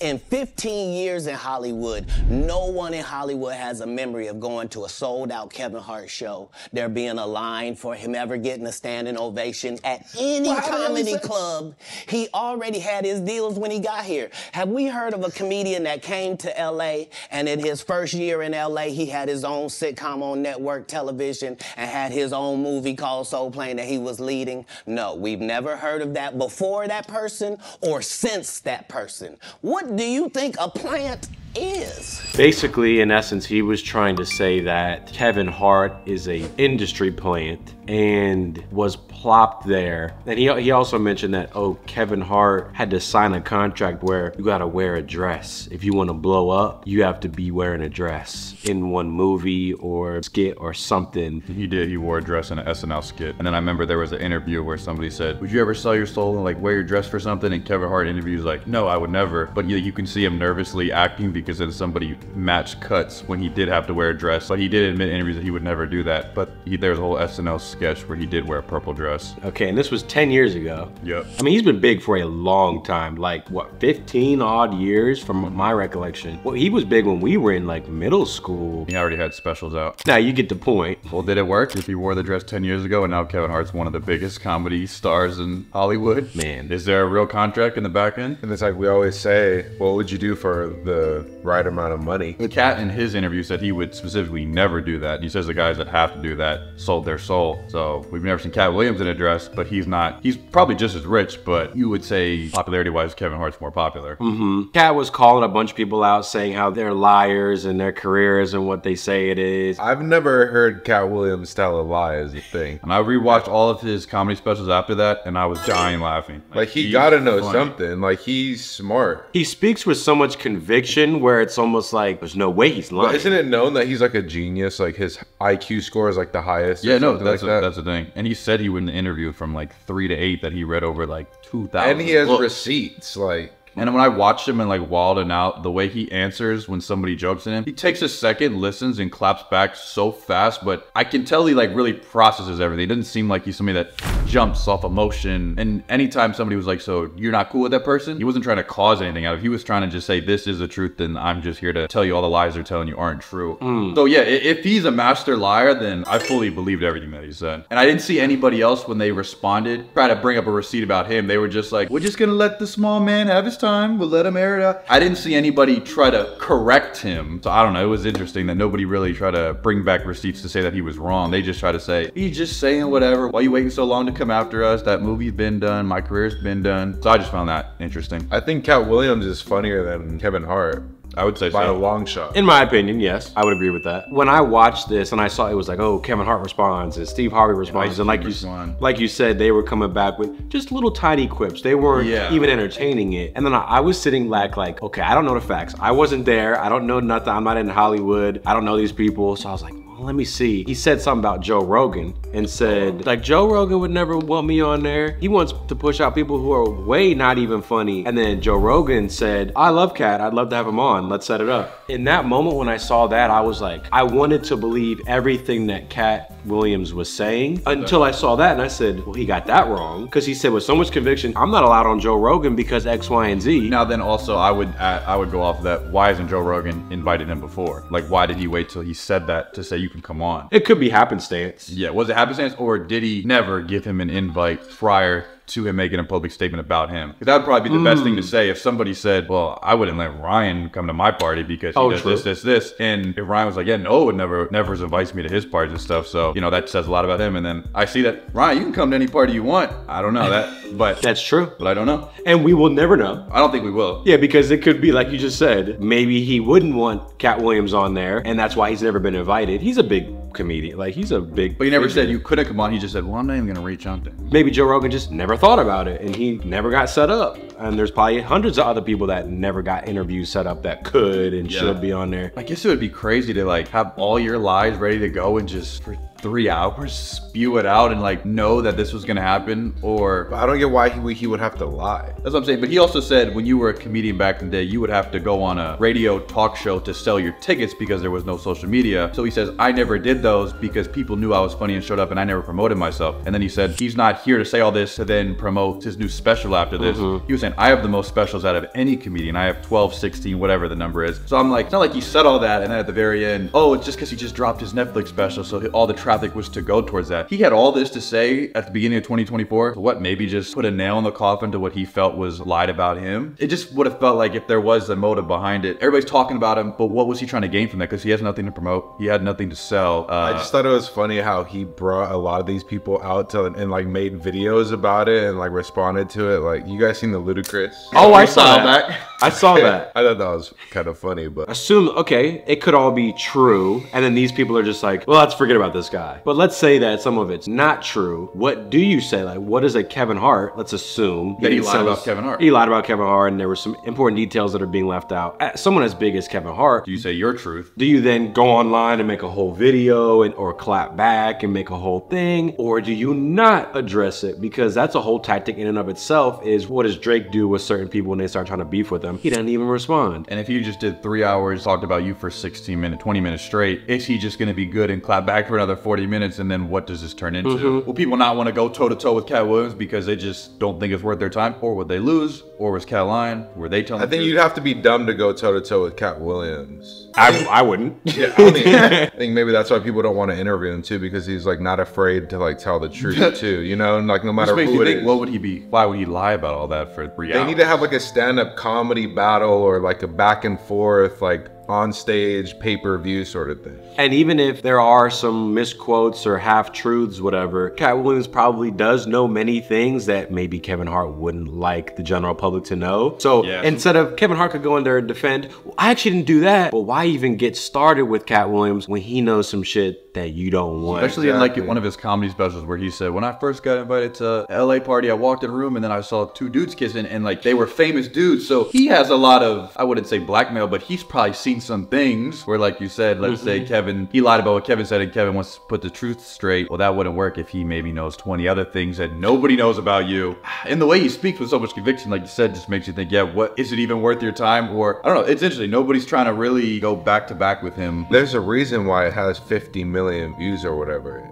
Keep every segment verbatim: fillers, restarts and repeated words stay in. In fifteen years in Hollywood, no one in Hollywood has a memory of going to a sold-out Kevin Hart show, there being a line for him ever getting a standing ovation at any well, comedy club. He already had his deals when he got here. Have we heard of a comedian that came to L A and in his first year in L A, he had his own sitcom on network television and had his own movie called Soul Plane that he was leading? No, we've never heard of that before that person or since that person. What do you think a plant is? Basically, in essence, he was trying to say that Kevin Hart is a industry plant and was plopped there. And he, he also mentioned that, oh, Kevin Hart had to sign a contract where you gotta wear a dress. If you wanna blow up, you have to be wearing a dress in one movie or skit or something. He did, he wore a dress in an S N L skit. And then I remember there was an interview where somebody said, would you ever sell your soul and like wear your dress for something? And Kevin Hart interviews like, no, I would never. But you, you can see him nervously acting because then somebody matched cuts when he did have to wear a dress. But he did admit in interviews that he would never do that. But he, there's a whole S N L skit sketch where he did wear a purple dress. Okay, and this was ten years ago. Yep. I mean, he's been big for a long time, like what, fifteen odd years from my recollection. Well, he was big when we were in like middle school. He already had specials out. Now you get the point. Well, did it work? If he wore the dress ten years ago and now Kevin Hart's one of the biggest comedy stars in Hollywood? Man. Is there a real contract in the back end? And it's like we always say, what would you do for the right amount of money? Katt in his interview said he would specifically never do that. He says the guys that have to do that sold their soul. So we've never seen Katt Williams in a dress, but he's not, he's probably just as rich, but you would say popularity-wise, Kevin Hart's more popular. Mm-hmm. Katt was calling a bunch of people out saying how they're liars and their careers and what they say it is. I've never heard Katt Williams tell a lie as a thing. And I rewatched all of his comedy specials after that and I was dying laughing. Like, like he gotta know funny. something, like he's smart. He speaks with so much conviction where it's almost like there's no way he's lying. But isn't it known that he's like a genius? Like his I Q score is like the highest. Yeah, no, that's like a, that. That's the thing. And he said he would in the interview from like three to eight that he read over like two thousand. And he has books. Receipts, like. And when I watched him in like Wild and Out, the way he answers when somebody jokes at him, he takes a second, listens, and claps back so fast, but I can tell he like really processes everything. It doesn't seem like he's somebody that jumps off emotion. And anytime somebody was like, so you're not cool with that person? He wasn't trying to cause anything out of it. He was trying to just say, this is the truth, and I'm just here to tell you all the lies they're telling you aren't true. Mm. So yeah, if he's a master liar, then I fully believed everything that he said. And I didn't see anybody else when they responded try to bring up a receipt about him. They were just like, we're just gonna let the small man have his time. Time. We'll let him air it out. I didn't see anybody try to correct him. So I don't know. It was interesting that nobody really tried to bring back receipts to say that he was wrong. They just try to say, he's just saying whatever. Why are you waiting so long to come after us? That movie's been done. My career's been done. So I just found that interesting. I think Katt Williams is funnier than Kevin Hart. I would say By so. a long shot. In my opinion, yes. I would agree with that. When I watched this and I saw it was like, oh, Kevin Hart responds and Steve Harvey responds. And, and like, you, like you said, they were coming back with just little tiny quips. They weren't yeah. even entertaining it. And then I, I was sitting back like, okay, I don't know the facts. I wasn't there. I don't know nothing. I'm not in Hollywood. I don't know these people. So I was like, let me see. He said something about Joe Rogan and said, like, Joe Rogan would never want me on there. He wants to push out people who are way not even funny. And then Joe Rogan said, I love Katt. I'd love to have him on. Let's set it up. In that moment when I saw that, I was like, I wanted to believe everything that Katt Williams was saying until I saw that. And I said, well, he got that wrong because he said with so much conviction, I'm not allowed on Joe Rogan because X, Y, and Z. Now then also I would, I, I would go off that. Why isn't Joe Rogan invited him before? Like, why did he wait till he said that to say, you can come on? It could be happenstance. Yeah, was it happenstance or did he never give him an invite prior to him making a public statement about him? Because that would probably be the mm. best thing to say if somebody said, well, I wouldn't let Ryan come to my party because he oh, does true. this, this, this. And if Ryan was like, yeah, no, would never, never invites me to his parties and stuff. So, you know, that says a lot about him. And then I see that, Ryan, you can come to any party you want. I don't know that, but. That's true. But I don't know. And we will never know. I don't think we will. Yeah, because it could be like you just said, maybe he wouldn't want Katt Williams on there and that's why he's never been invited. He's a big comedian, like he's a big. But he never figure. said you couldn't come on. He just said, well, I'm not even gonna reach out to him. Maybe Joe Rogan just never thought about it and he never got set up, and there's probably hundreds of other people that never got interviews set up that could and yeah. should be on there. I guess it would be crazy to like have all your lies ready to go and just for three hours spew it out and like know that this was gonna happen? Or I don't get why he, he would have to lie. That's what I'm saying. But he also said when you were a comedian back in the day, you would have to go on a radio talk show to sell your tickets because there was no social media. So he says, I never did those because people knew I was funny and showed up and I never promoted myself. And then he said, he's not here to say all this to then promote his new special after this. Mm-hmm. He was saying, I have the most specials out of any comedian. I have twelve, sixteen, whatever the number is. So I'm like, it's not like he said all that and then at the very end, oh, it's just because he just dropped his Netflix special, so all the traffic was to go towards that. He had all this to say at the beginning of twenty twenty-four. So what, maybe just put a nail in the coffin to what he felt was lied about him? It just would have felt like if there was a motive behind it. Everybody's talking about him, but what was he trying to gain from that? Because he has nothing to promote. He had nothing to sell. Uh, I just thought it was funny how he brought a lot of these people out to, and like made videos about it and like responded to it. Like, you guys seen the Ludacris? Oh, I saw that. I saw that. I thought that was kind of funny, but assume, okay, it could all be true. And then these people are just like, well, let's forget about this guy. But let's say that some of it's not true. What do you say? Like, what is a Kevin Hart? Let's assume that he, he lied about Kevin Hart. He lied about Kevin Hart, and there were some important details that are being left out. As someone as big as Kevin Hart, do you say your truth? Do you then go online and make a whole video and or clap back and make a whole thing? Or do you not address it? Because that's a whole tactic in and of itself. Is what does Drake do with certain people when they start trying to beef with him? He doesn't even respond. And if you just did three hours, talked about you for sixteen minutes, twenty minutes straight, is he just gonna be good and clap back for another forty minutes? And then what does this turn into? Mm-hmm. Will people not wanna go toe to toe with Katt Williams because they just don't think it's worth their time? Or would they lose? Or was Katt lying? Were they telling I think truth? You'd have to be dumb to go toe to toe with Katt Williams. I, I wouldn't. Yeah, I, think, I think maybe that's why people don't wanna interview him too, because he's like not afraid to like tell the truth too, you know? And like no matter who it is. What would he be? Why would he lie about all that for three hours? They need to have like a stand-up comedy battle or like a back and forth, like on stage pay-per-view sort of thing. And even if there are some misquotes or half-truths, whatever, Katt Williams probably does know many things that maybe Kevin Hart wouldn't like the general public to know. So yeah. Instead of Kevin Hart could go in there and defend, well, I actually didn't do that. But why even get started with Katt Williams when he knows some shit that you don't want? Especially exactly. in like one of his comedy specials where he said, when I first got invited to a L A party, I walked in a room and then I saw two dudes kissing and like they were famous dudes. So he has a lot of, I wouldn't say blackmail, but he's probably seen some things where, like you said, let's say Kevin, he lied about what Kevin said and Kevin wants to put the truth straight. Well, that wouldn't work if he maybe knows twenty other things that nobody knows about you. And the way he speaks with so much conviction, like you said, just makes you think, yeah, what is it even worth your time? Or I don't know, it's interesting. Nobody's trying to really go back to back with him. There's a reason why it has fifty million views or whatever.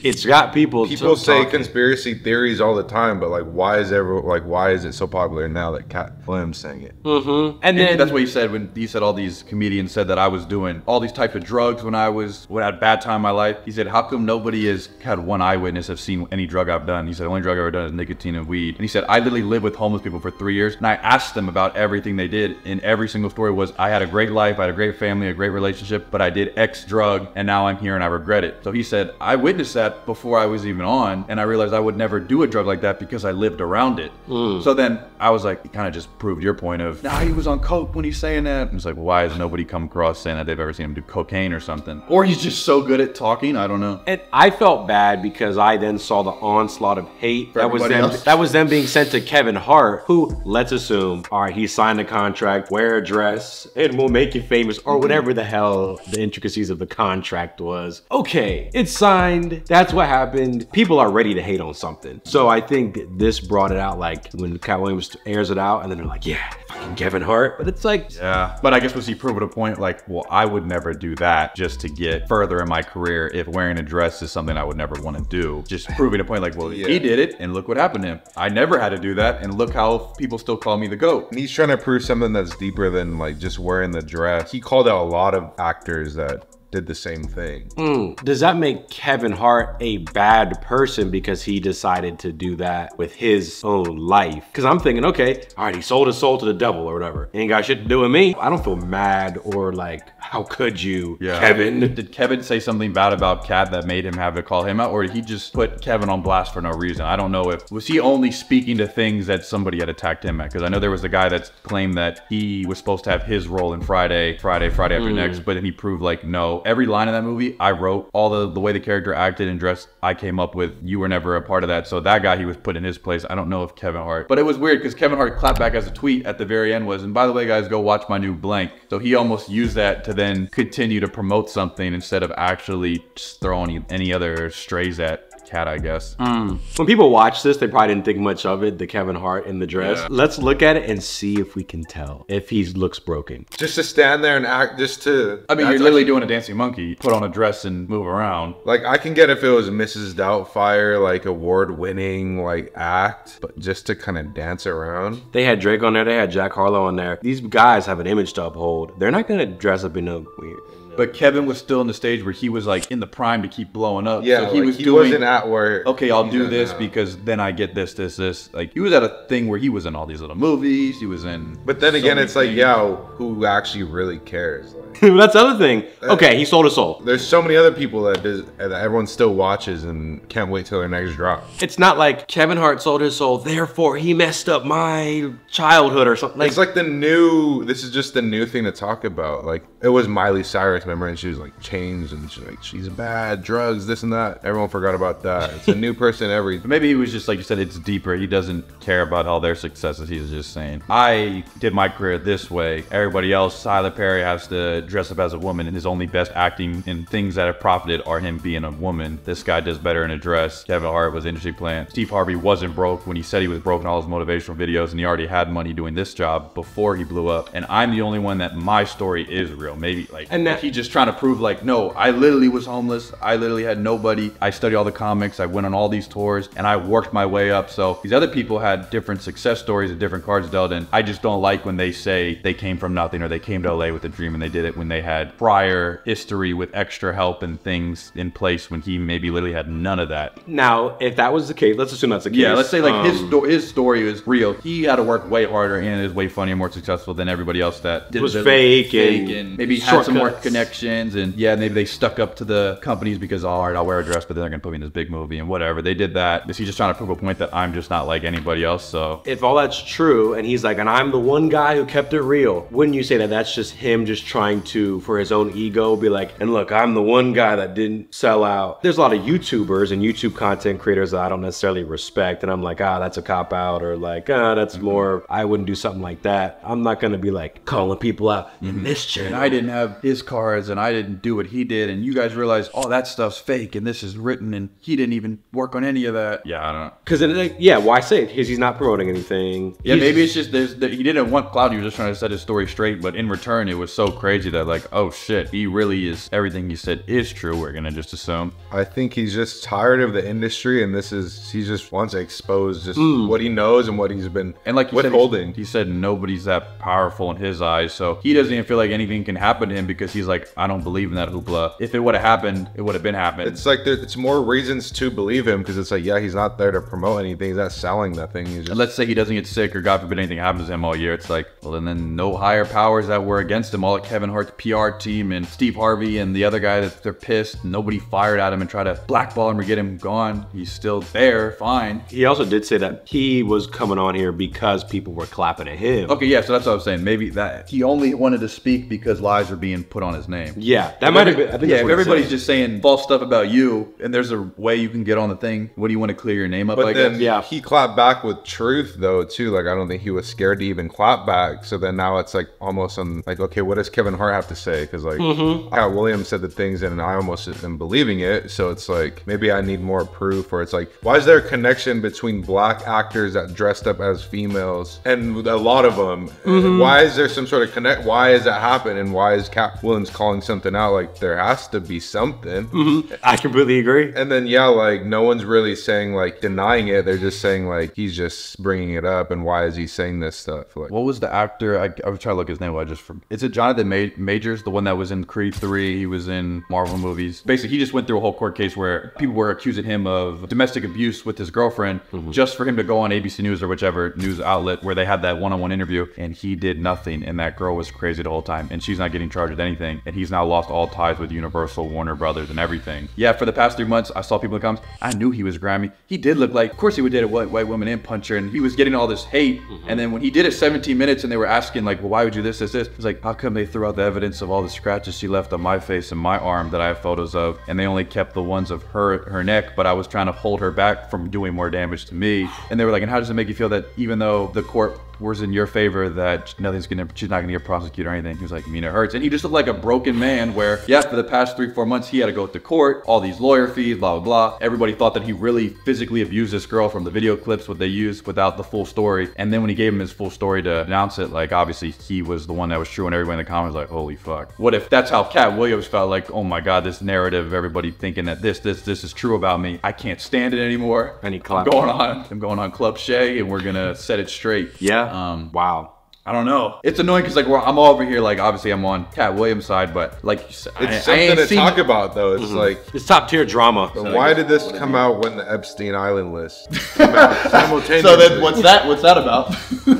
It's got people. People say talking. Conspiracy theories all the time, but like, why is ever like, why is it so popular now that Katt Williams sang it? Mm-hmm. And then and that's what he said when he said all these comedians said that I was doing all these types of drugs when I was when I had a bad time in my life. He said, how come nobody has had one eyewitness have seen any drug I've done? He said, the only drug I've ever done is nicotine and weed. And he said, I literally lived with homeless people for three years, and I asked them about everything they did, and every single story was, I had a great life, I had a great family, a great relationship, but I did X drug, and now I'm here and I regret it. So he said, I witnessed that before I was even on, and I realized I would never do a drug like that because I lived around it. Mm. So then I was like, it kind of just proved your point of, nah, he was on coke when he's saying that. And it's like, well, why has nobody come across saying that they've ever seen him do cocaine or something? Or he's just so good at talking, I don't know. And I felt bad because I then saw the onslaught of hate that was, them, that was them being sent to Kevin Hart, who, let's assume, all right, he signed a contract, wear a dress, and we'll make you famous, or whatever the hell the intricacies of the contract was. Okay, it's signed. That That's what happened. People are ready to hate on something. So I think this brought it out, like when Katt Williams airs it out and then they're like, yeah, fucking Kevin Hart. But it's like, yeah. But I guess was he proving a point like, well, I would never do that just to get further in my career if wearing a dress is something I would never want to do. Just proving a point like, well, yeah. He did it and look what happened to him. I never had to do that and look how people still call me the GOAT. And he's trying to prove something that's deeper than like just wearing the dress. He called out a lot of actors that did the same thing. Mm. Does that make Kevin Hart a bad person because he decided to do that with his own life? Because I'm thinking, okay, all right, he sold his soul to the devil or whatever. Ain't got shit to do with me. I don't feel mad or like, how could you, yeah. Kevin? Did Kevin say something bad about Katt that made him have to call him out, or did he just put Kevin on blast for no reason? I don't know if, was he only speaking to things that somebody had attacked him at? Because I know there was a guy that claimed that he was supposed to have his role in Friday, Friday, Friday after mm. next, but then he proved like, no, every line in that movie I wrote, all the, the way the character acted and dressed, I came up with, you were never a part of that. So that guy, he was put in his place. I don't know if Kevin Hart, but it was weird because Kevin Hart clapped back as a tweet at the very end was, and by the way, guys, go watch my new blank. So he almost used that to then continue to promote something instead of actually just throwing any other strays at Katt, I guess. Mm. When people watch this, they probably didn't think much of it, the Kevin Hart in the dress. Yeah. Let's look at it and see if we can tell if he looks broken. Just to stand there and act, just to... I mean, you're literally like, doing a dancing monkey. Put on a dress and move around. Like, I can get if it was Missus Doubtfire, like award-winning, like act, but just to kind of dance around. They had Drake on there, they had Jack Harlow on there. These guys have an image to uphold. They're not gonna dress up in a weird... But Kevin was still in the stage where he was like in the prime to keep blowing up. Yeah, so he like was he doing, wasn't at where... Okay, I'll do this now, because then I get this, this, this. Like, he was at a thing where he was in all these little movies. He was in... But then so again, it's things. like, yo, who actually really cares? Like, that's the other thing. That, okay, he sold a soul. There's so many other people that, does, that everyone still watches and can't wait till their next drop. It's not like Kevin Hart sold his soul, therefore he messed up my childhood or something. Like, it's like the new... This is just the new thing to talk about. Like, it was Miley Cyrus, remember, and she was like changed and she's like, she's bad, drugs, this and that. Everyone forgot about that. It's a new person every... Maybe he was just like you said, it's deeper. He doesn't care about all their successes. He's just saying, I did my career this way. Everybody else, Tyler Perry has to dress up as a woman, and his only best acting and things that have profited are him being a woman. This guy does better in a dress. Kevin Hart was an industry plant. Steve Harvey wasn't broke when he said he was broke in all his motivational videos, and he already had money doing this job before he blew up. And I'm the only one that my story is real. Maybe like... And that he just trying to prove like, no, I literally was homeless. I literally had nobody. I studied all the comics. I went on all these tours and I worked my way up. So these other people had different success stories and different cards dealt. And I just don't like when they say they came from nothing or they came to L A with a dream and they did it when they had prior history with extra help and things in place when he maybe literally had none of that. Now, if that was the case, let's assume that's the case. Yeah, let's say like um, his, sto his story is real. He had to work way harder and is way funnier and more successful than everybody else that did was fake, fake and, and maybe had some more connections, and yeah, maybe they stuck up to the companies because, all right, I'll wear a dress, but then they're gonna put me in this big movie and whatever. They did that. Is he just trying to prove a point that I'm just not like anybody else? So if all that's true and he's like, and I'm the one guy who kept it real, wouldn't you say that that's just him just trying to, for his own ego, be like, and look, I'm the one guy that didn't sell out? There's a lot of YouTubers and YouTube content creators that I don't necessarily respect, and I'm like, ah, that's a cop out, or like, ah, that's mm-hmm. more, I wouldn't do something like that. I'm not gonna be like calling people out mm-hmm. in this channel. And I didn't have his cards and I didn't do what he did, and you guys realize all oh, that stuff's fake and this is written and he didn't even work on any of that. Yeah, I don't know. Because like, yeah, why say it? Because he's not promoting anything. Yeah, he's maybe it's just there's the, he didn't want cloud. He was just trying to set his story straight, but in return it was so crazy that like, oh shit, he really is, everything he said is true, we're gonna just assume. I think he's just tired of the industry, and this is, he just wants to expose just mm. what he knows and what he's been and like withholding. Said, he said nobody's that powerful in his eyes, so he doesn't even feel like anything can happen to him because he's like, I don't believe in that hoopla. If it would have happened, it would have been happened. It's like there, it's more reasons to believe him because it's like, yeah, he's not there to promote anything. He's not selling nothing. He's just... And let's say he doesn't get sick or God forbid anything happens to him all year. It's like, well, and then no higher powers that were against him. All at Kevin Hart's P R team and Steve Harvey and the other guy that they're pissed. Nobody fired at him and tried to blackball him or get him gone. He's still there, fine. He also did say that he was coming on here because people were clapping at him. Okay, yeah, so that's what I was saying. Maybe that he only wanted to speak because lies are being put on his name. Yeah, that might have been. I think yeah, if everybody's saying. just saying false stuff about you, and there's a way you can get on the thing. What do you want to clear your name up? But like then, that? yeah, he clapped back with truth though too. Like I don't think he was scared to even clap back. So then now it's like almost on like, okay, what does Kevin Hart have to say? Because like mm-hmm. Katt Williams said the things, and I almost am believing it. So it's like maybe I need more proof, or it's like, why is there a connection between black actors that dressed up as females and a lot of them? Mm-hmm. Why is there some sort of connect? Why is that happening? And why is Katt Williams calling something out? Like there has to be something. Mm-hmm. I completely agree. And then yeah, like no one's really saying like denying it. They're just saying like he's just bringing it up. And why is he saying this stuff? Like what was the actor? I, I was trying to look his name. I just from is it Jonathan Ma Majors, the one that was in Creed three? He was in Marvel movies. Basically, he just went through a whole court case where people were accusing him of domestic abuse with his girlfriend, mm-hmm. just for him to go on A B C News or whichever news outlet where they had that one-on-one interview, and he did nothing. And that girl was crazy the whole time, and she. She's not getting charged with anything, and he's now lost all ties with Universal, Warner Brothers, and everything. Yeah, for the past three months, I saw people in the comments. I knew he was grimy. He did look like, of course he would date a white, white woman and punch her, and he was getting all this hate. Mm-hmm. And then when he did it seventeen minutes, and they were asking like, well, why would you this, this, this? It's like, how come they threw out the evidence of all the scratches she left on my face and my arm that I have photos of, and they only kept the ones of her, her neck, but I was trying to hold her back from doing more damage to me. And they were like, and how does it make you feel that even though the court words in your favor that nothing's gonna, she's not gonna get prosecuted or anything. He was like, I mean, it hurts. And he just looked like a broken man where, yeah, for the past three, four months, he had to go to court, all these lawyer fees, blah, blah, blah. Everybody thought that he really physically abused this girl from the video clips, what they used, without the full story. And then when he gave him his full story to announce it, like, obviously he was the one that was true, and everyone in the comments was like, holy fuck. What if that's how Katt Williams felt? Like, oh my God, this narrative of everybody thinking that this, this, this is true about me. I can't stand it anymore. And he clapped. I'm going on, I'm going on Club Shay, and we're gonna set it straight. Yeah, um, wow. I don't know. It's annoying because like well, I'm all over here. Like obviously I'm on Katt Williams' side, but like you said, it's I, something I to talk it. about though. It's mm-hmm. like it's top tier drama. So why did this come out when the Epstein Island list came out simultaneously? So then what's that? What's that about?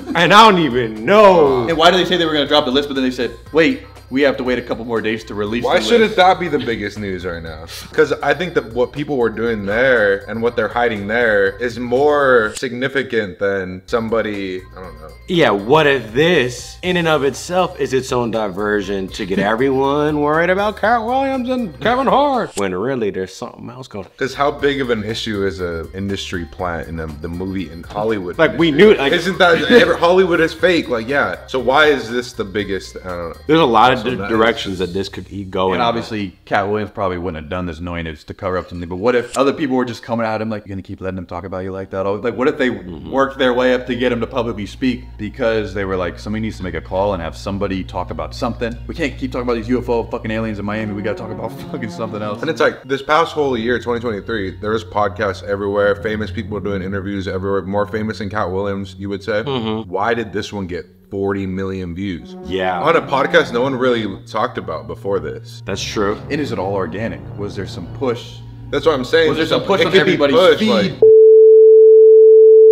And I don't even know. And why did they say they were going to drop the list, but then they said, wait, we have to wait a couple more days to release Why shouldn't that be the biggest news right now? Because I think that what people were doing there and what they're hiding there is more significant than somebody, I don't know. Yeah, what if this, in and of itself, is its own diversion to get everyone worried about Katt Williams and Kevin Hart, when really there's something else going on. Because how big of an issue is an industry plant in the, the movie in Hollywood? Like industry? we knew it. Like Isn't that, Hollywood is fake, like yeah. So why is this the biggest, I don't know. There's a lot of So directions that this could he go and in. Obviously Katt Williams probably wouldn't have done this knowing it's to cover up something, but what if other people were just coming at him like, you're gonna keep letting him talk about you like that? Like what if they mm-hmm. worked their way up to get him to publicly speak because they were like, somebody needs to make a call and have somebody talk about something. We can't keep talking about these U F O fucking aliens in Miami. We gotta talk about fucking something else. And it's like this past whole year twenty twenty-three, there was podcasts everywhere, famous people doing interviews everywhere, more famous than Katt Williams, you would say. Mm-hmm. Why did this one get forty million views? Yeah. On a podcast no one really talked about before this. That's true. And is it all organic? Was there some push? That's what I'm saying. Was there some push on everybody's feed? Like,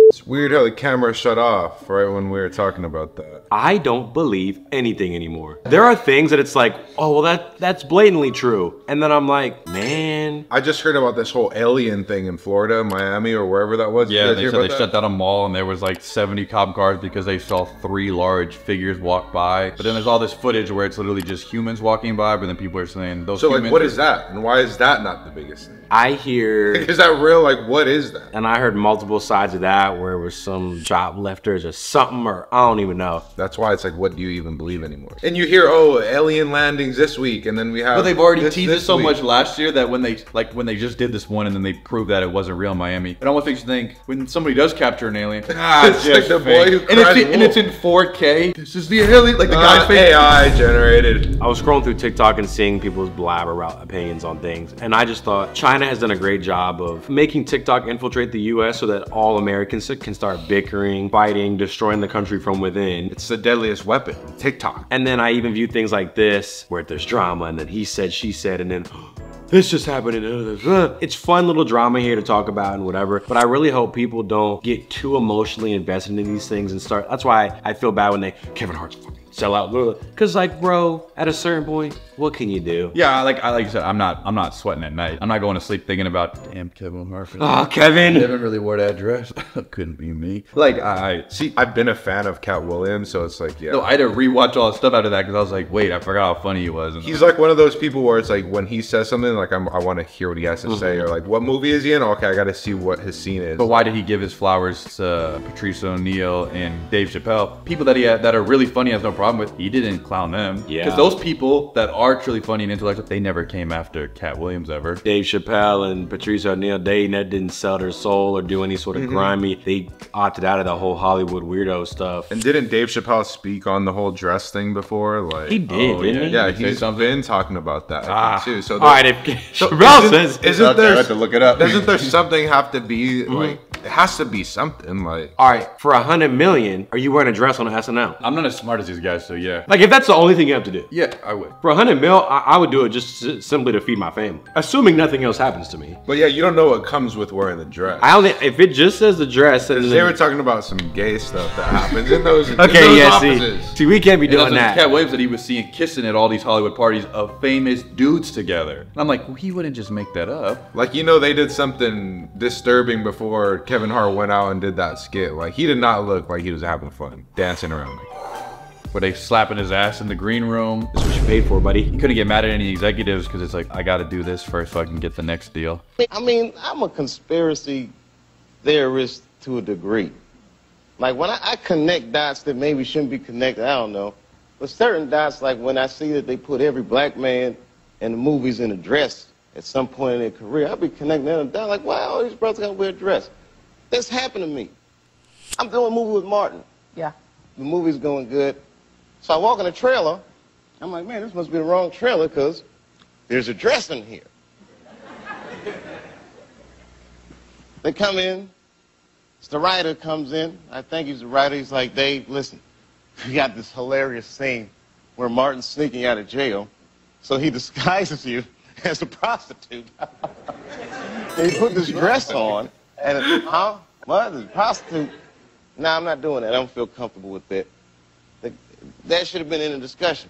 it's weird how the camera shut off right when we were talking about that. I don't believe anything anymore. There are things that it's like, oh, well, that that's blatantly true. And then I'm like, man. I just heard about this whole alien thing in Florida, Miami, or wherever that was. Yeah, they said they that? shut down a mall and there was like seventy cop cars because they saw three large figures walk by. But then there's all this footage where it's literally just humans walking by, but then people are saying those So humans like, what is that? And why is that not the biggest thing? I hear. Is that real? Like, what is that? And I heard multiple sides of that where it was some job-lifters or something, or I don't even know. That's why it's like, what do you even believe anymore? And you hear, oh, alien landings this week, and then we have. But they've already this, teased this so week. much last year that when they like when they just did this one and then they proved that it wasn't real in Miami, it almost makes you think when somebody does capture an alien. Ah, it's just like the boy who and, it's, and it's in four K. This is the alien, like the uh, guy's face. A I generated. I was scrolling through TikTok and seeing people's blabber about opinions on things, and I just thought China has done a great job of making TikTok infiltrate the U S so that all Americans can start bickering, fighting, destroying the country from within. It's the deadliest weapon, TikTok. And then I even view things like this, where there's drama, and then he said, she said, and then this just happened. It's fun little drama here to talk about and whatever, but I really hope people don't get too emotionally invested in these things and start, that's why I feel bad when they, Kevin Hart's fucking sell out, because like, bro, at a certain point, what can you do? Yeah, like I like you said, I'm not, I'm not sweating at night. I'm not going to sleep thinking about damn Kevin Murphy. Oh, Kevin! Kevin really wore that dress. Couldn't be me. Like I see, I've been a fan of Katt Williams, so it's like, yeah. No, I had to rewatch all the stuff after that because I was like, wait, I forgot how funny he was. And he's like one of those people where it's like when he says something, like I'm, I want to hear what he has to mm-hmm. say, or like what movie is he in? Okay, I got to see what his scene is. But why did he give his flowers to Patrice O'Neill and Dave Chappelle? People that he had, that are really funny, has no problem with. He didn't clown them. Yeah. Because those people that are truly funny and intellectual, they never came after Katt Williams ever. Dave Chappelle and Patrice O'Neill, they didn't sell their soul or do any sort of mm-hmm. grimy. They opted out of the whole Hollywood weirdo stuff. And didn't Dave Chappelle speak on the whole dress thing before? Like he did, oh, didn't yeah. he? Yeah, he's been talking about that ah. too. So all right, if so Chappelle says, isn't there? I have to look it up. Doesn't there something have to be mm-hmm. like? It has to be something like. All right, for a hundred million, are you wearing a dress on S N L? I'm not as smart as these guys, so yeah. Like if that's the only thing you have to do. Yeah, I would. For a hundred mil, I, I would do it just simply to feed my family, assuming nothing else happens to me. But yeah, you don't know what comes with wearing the dress. I only if it just says the dress. And they were talking about some gay stuff that happens in those. Okay, in those yeah, offices. see, see, we can't be and doing that. Katt Williams that he was seeing kissing at all these Hollywood parties of famous dudes together, and I'm like, well, he wouldn't just make that up. Like you know, they did something disturbing before Kevin Hart went out and did that skit. Like he did not look like he was having fun dancing around. Were they slapping his ass in the green room? This is what you paid for, buddy. You couldn't get mad at any executives because it's like, I gotta do this first so I can get the next deal. I mean, I'm a conspiracy theorist to a degree. Like, when I, I connect dots that maybe shouldn't be connected, I don't know. But certain dots, like when I see that they put every black man in the movies in a dress at some point in their career, I'll be connecting that and down, like, why all these brothers got to wear a dress? This happened to me. I'm doing a movie with Martin. Yeah. The movie's going good. So I walk in the trailer. I'm like, man, this must be the wrong trailer because there's a dress in here. They come in. It's the writer comes in. I think he's the writer. He's like, Dave, listen, we got this hilarious scene where Martin's sneaking out of jail, so he disguises you as a prostitute. And he put this dress on, and it's, huh? What? It's a prostitute? No, I'm not doing that. I don't feel comfortable with that. That should have been in the discussion.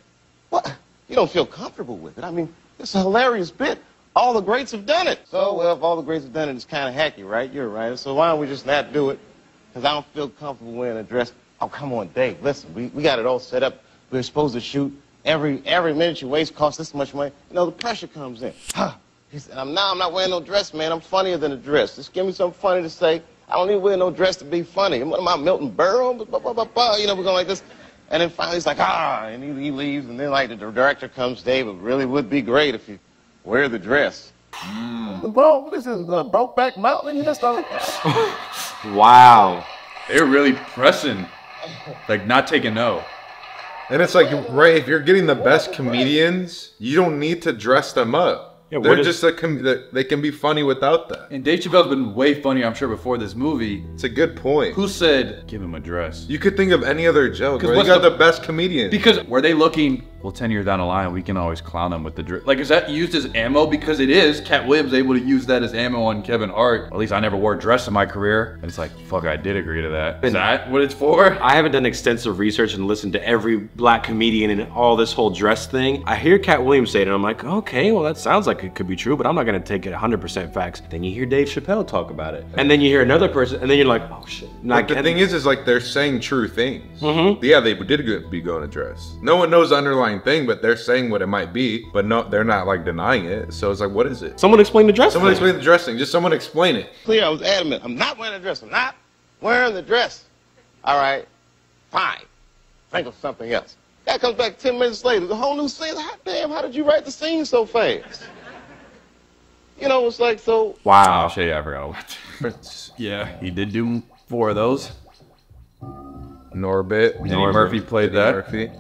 What? You don't feel comfortable with it? I mean, it's a hilarious bit. All the greats have done it. So, well, if all the greats have done it, it's kind of hacky, right? You're right. So why don't we just not do it? Because I don't feel comfortable wearing a dress. Oh, come on, Dave. Listen, we, we got it all set up. We're supposed to shoot. Every every minute you waste costs this much money. You know, the pressure comes in. Huh. He said, I'm not, I'm not wearing no dress, man. I'm funnier than a dress. Just give me something funny to say. I don't need to wear no dress to be funny. What am I, Milton Berle? Blah, blah, blah, blah. You know, we're going like this. And then finally he's like, ah, and he, he leaves. And then, like, the director comes, Dave, it really would be great if you wear the dress. Mm. Bro, this is uh, Brokeback Mountain. That's not... Wow. They're really pressing. Like, not taking no. And it's like, right, if you're getting the best comedians, you don't need to dress them up. Yeah, They're just a com they can be funny without that. And Dave Chappelle's been way funny, I'm sure, before this movie. It's a good point. Who said, give him a dress? You could think of any other joke, right? You got the, the best comedian. Because were they looking, well, ten years down the line, we can always clown him with the dress. Like, is that used as ammo? Because it is. Katt Williams able to use that as ammo on Kevin Hart. At least I never wore a dress in my career. And it's like, fuck, I did agree to that. Is that what it's for? I haven't done extensive research and listened to every black comedian and all this whole dress thing. I hear Katt Williams say it, and I'm like, okay, well, that sounds like it could be true, but I'm not gonna take it one hundred percent facts. Then you hear Dave Chappelle talk about it, and then you hear another person, and then you're like, oh shit. Like, the thing is, is like they're saying true things. Mm-hmm. Yeah, they did be going to dress. No one knows the underlying thing, but they're saying what it might be, but no, they're not like denying it. So it's like, what is it? Someone explain the dress. Someone thing. explain the dress thing. Just someone explain it. Clear, I was adamant. I'm not wearing a dress. I'm not wearing the dress. All right, fine. Think of something else. That comes back ten minutes later. The whole new scene. How, damn, how did you write the scene so fast? You know, it's like, so... Wow. Oh, shit, yeah, I forgot. Yeah, he did do four of those. Norbit. Eddie Murphy played Eddie that. Murphy.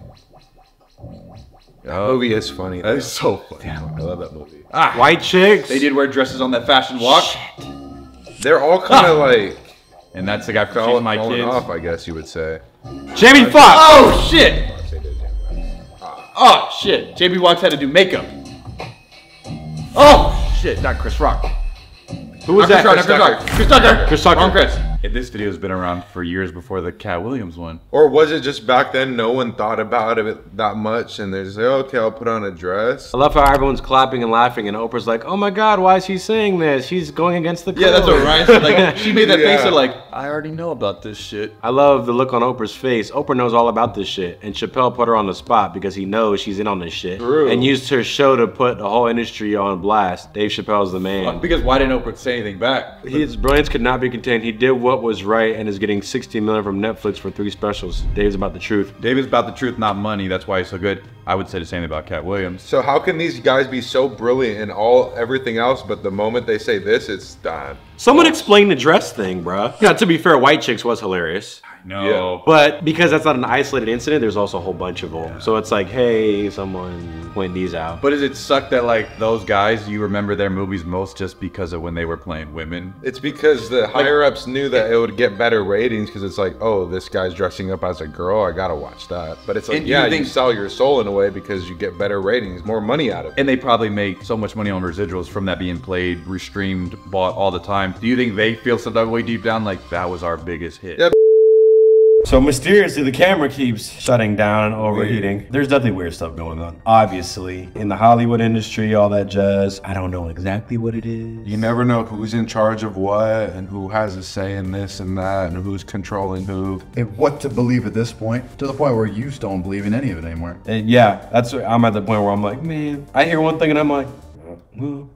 That movie is funny. That though. is so funny. Damn. I love that movie. Ah, White Chicks. They did wear dresses on that fashion walk. Shit. They're all kind of ah. like... And that's the guy from She's My Kids. Off, I guess you would say. Jamie Foxx. Oh, shit. Oh, shit. Jamie Foxx had to do makeup. Oh, shit, not Chris Rock. Who was that? Chris Tucker. Chris Tucker. Chris Tucker. Chris. This video's been around for years before the Katt Williams one. Or was it just back then no one thought about it that much and they're just like, okay, I'll put on a dress. I love how everyone's clapping and laughing and Oprah's like, oh my God, why is she saying this? She's going against the code. Yeah, that's what Ryan said. Like, she made that yeah. face of like, I already know about this shit. I love the look on Oprah's face. Oprah knows all about this shit and Chappelle put her on the spot because he knows she's in on this shit. True. And used her show to put the whole industry on blast. Dave Chappelle's the man. Because why didn't Oprah say anything back? His brilliance could not be contained. He did what was right and is getting sixty million from Netflix for three specials. Dave's about the truth. Dave is about the truth, not money. That's why he's so good. I would say the same about Katt Williams. So how can these guys be so brilliant in all everything else, but the moment they say this, it's done? Someone explain the dress thing, bruh. Yeah, to be fair, White Chicks was hilarious. I know. Yeah. But because that's not an isolated incident, there's also a whole bunch of them. Yeah. So it's like, hey, someone point these out. But does it suck that like those guys, you remember their movies most just because of when they were playing women? It's because the higher-ups like, knew that it would get better ratings because it's like, oh, this guy's dressing up as a girl. I gotta watch that. But it's like, and yeah, you, think, you sell your soul in a way because you get better ratings, more money out of it. And they probably make so much money on residuals from that being played, restreamed, bought all the time. Do you think they feel some type of way deep down like that was our biggest hit? Yeah. So mysteriously, the camera keeps shutting down and overheating. Weird. There's nothing weird stuff going on, obviously. In the Hollywood industry, all that jazz, I don't know exactly what it is. You never know who's in charge of what and who has a say in this and that and who's controlling who. And what to believe at this point, to the point where you just don't believe in any of it anymore. And yeah, that's where I'm at the point where I'm like, man, I hear one thing and I'm like,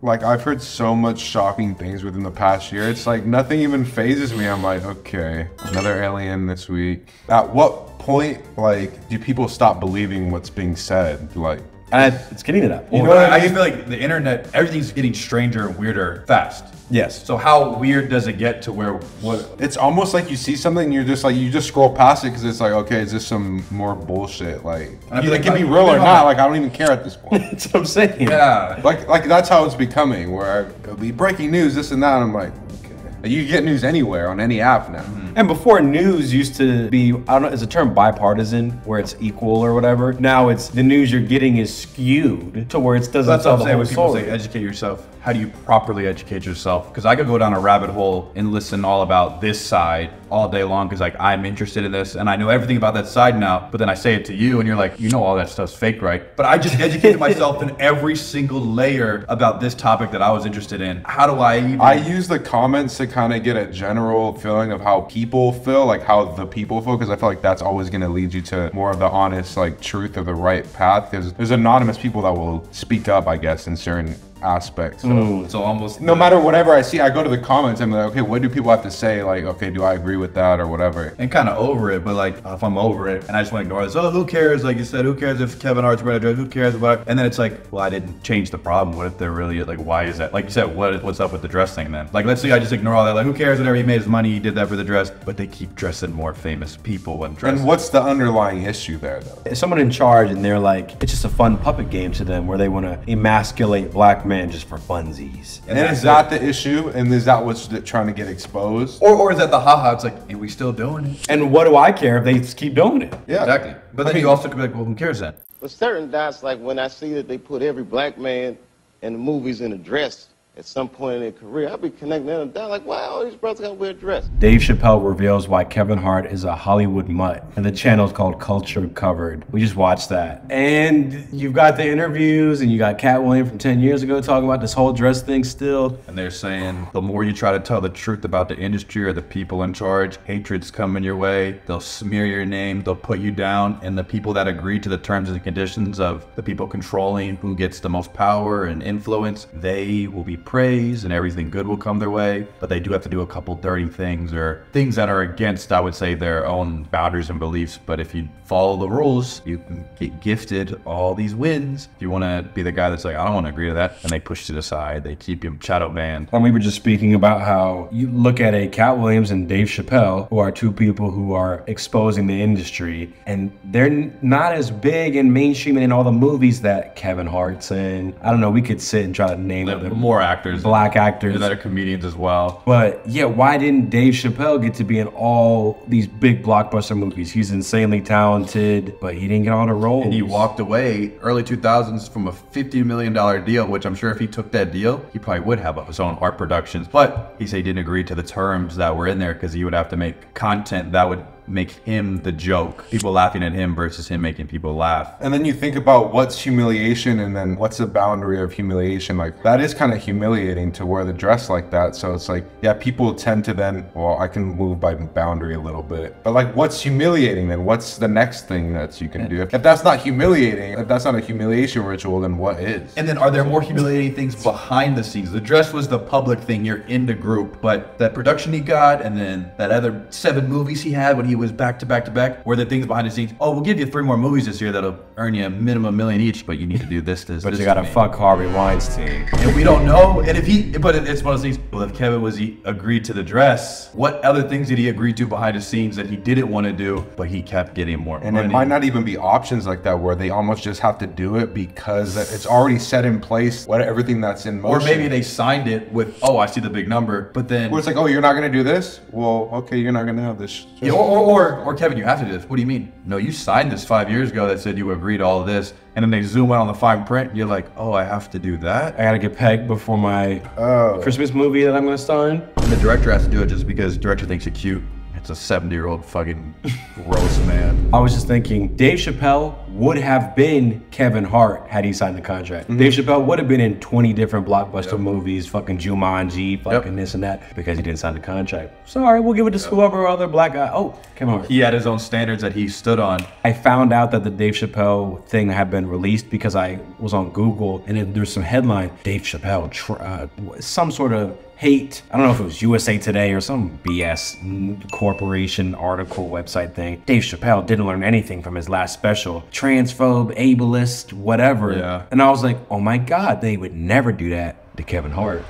Like, I've heard so much shocking things within the past year. It's like nothing even phases me. I'm like, okay, another alien this week. At what point, like, do people stop believing what's being said? Like, and it's getting to that point. You know, I, I feel like the internet, everything's getting stranger and weirder fast. Yes. So how weird does it get to where what? It's almost like you see something and you're just like, you just scroll past it because it's like, okay, is this some more bullshit? Like, you, like, can be real or not? Like, I don't even care at this point. That's what I'm saying. Yeah. Like, like that's how it's becoming. Where it'll be breaking news, this and that. And I'm like, okay. Like, you get news anywhere on any app now. Mm-hmm. And before, news used to be, I don't know, is the term bipartisan, where it's equal or whatever. Now it's the news you're getting is skewed to where it doesn't That's tell what I'm the saying, whole people story. Say, educate yourself. How do you properly educate yourself? Because I could go down a rabbit hole and listen all about this side all day long because, like, I'm interested in this and I know everything about that side now, but then I say it to you and you're like, you know all that stuff's fake, right? But I just educated myself in every single layer about this topic that I was interested in. How do I even... I use the comments to kind of get a general feeling of how people people feel, like how the people feel, because I feel like that's always going to lead you to more of the honest, like, truth or the right path, because there's anonymous people that will speak up, I guess, in certain aspects. So, mm. so almost no matter whatever I see, I go to the comments. I'm like, okay, what do people have to say? Like, okay, do I agree with that or whatever? And kind of over it, but like, if I'm over it and I just want to ignore this, oh, who cares? Like you said, who cares if Kevin Hart's right? Who cares about? And then it's like, well, I didn't change the problem. What if they're really like, why is that? Like you said, what what's up with the dress thing then? Like, let's say I just ignore all that. Like, who cares? Whatever, he made his money, he did that for the dress. But they keep dressing more famous people when dressing. And what's the underlying issue there though? It's someone in charge, and they're like, it's just a fun puppet game to them where they want to emasculate black men. Man, just for funsies. And, and is that it. the issue? And is that what's trying to get exposed? Or, or is that the haha? It's like, and we still doing it. And what do I care if they just keep doing it? Yeah, exactly. But then I mean, you also could be like, well, who cares then? But certain dots, like when I see that they put every black man in the movies in a dress at some point in their career, I'll be connecting them and down like, wow, these brothers gotta wear a dress. Dave Chappelle reveals why Kevin Hart is a Hollywood mutt, and the channel's called Culture Covered. We just watched that. And you've got the interviews, and you got Katt Williams from ten years ago talking about this whole dress thing still. And they're saying, the more you try to tell the truth about the industry or the people in charge, hatred's coming your way, they'll smear your name, they'll put you down, and the people that agree to the terms and conditions of the people controlling who gets the most power and influence, they will be praise and everything good will come their way, but they do have to do a couple dirty things or things that are against, I would say, their own boundaries and beliefs. But if you follow the rules, you can get gifted all these wins. If you want to be the guy that's like, I don't want to agree to that, and they push you to the side, they keep you shadow banned. And we were just speaking about how you look at a Katt Williams and Dave Chappelle, who are two people who are exposing the industry, and they're not as big and mainstream and in all the movies that Kevin Hart's in. I don't know, we could sit and try to name them. More actors, black actors that are comedians as well. But yeah, why didn't Dave Chappelle get to be in all these big blockbuster movies? He's insanely talented, but he didn't get on a roll. And he walked away early two thousands from a fifty million dollar deal, which I'm sure if he took that deal, he probably would have his own art productions. But he said he didn't agree to the terms that were in there because he would have to make content that would make him the joke, people laughing at him versus him making people laugh. And then you think about what's humiliation and then what's the boundary of humiliation. Like, that is kind of humiliating to wear the dress like that. So it's like, yeah, people tend to then, well, I can move by boundary a little bit, but like, what's humiliating then? What's the next thing that you can do? If that's not humiliating, if that's not a humiliation ritual, then what is? And then are there more humiliating things behind the scenes? The dress was the public thing, you're in the group, but that production he got and then that other seven movies he had when he was back to back to back, where the things behind the scenes, oh, we'll give you three more movies this year that'll earn you a minimum million each, but you need to do this, this, But this you gotta fuck Harvey Weinstein. And we don't know, and if he, but it's one of those things, well, if Kevin was, he agreed to the dress, what other things did he agree to behind the scenes that he didn't want to do, but he kept getting more and money? It might not even be options like that, where they almost just have to do it because it's already set in place, what everything that's in motion. Or maybe they signed it with, oh, I see the big number, but then... Where it's like, oh, you're not gonna do this? Well, okay, you're not gonna have this. Yeah, or, or, Or, or Kevin, you have to do this. What do you mean? No, you signed this five years ago that said you agreed to all of this. And then they zoom out on the fine print. And you're like, oh, I have to do that? I gotta get pegged before my oh. Christmas movie that I'm gonna star in. And the director has to do it just because the director thinks it's cute. It's a seventy year old fucking gross man. I was just thinking, Dave Chappelle would have been Kevin Hart had he signed the contract. Mm-hmm. Dave Chappelle would have been in twenty different blockbuster yep. movies, fucking Jumanji, fucking yep. this and that, because he didn't sign the contract. Sorry, we'll give it to yep. whoever other black guy. Oh, Kevin Hart. He had his own standards that he stood on. I found out that the Dave Chappelle thing had been released because I was on Google and it, there's some headline, Dave Chappelle, tr uh, some sort of hate. I don't know if it was U S A Today or some B S corporation article website thing. Dave Chappelle didn't learn anything from his last special. Transphobe, ableist, whatever. Yeah. And I was like, oh my God, they would never do that to Kevin Hart.